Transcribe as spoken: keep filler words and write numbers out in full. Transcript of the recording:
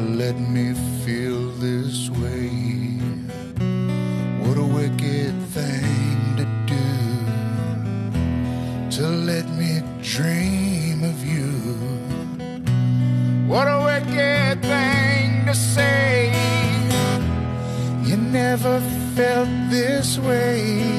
let me feel this way. What a wicked thing to do, to let me dream of you. What a wicked thing to say. You never felt this way.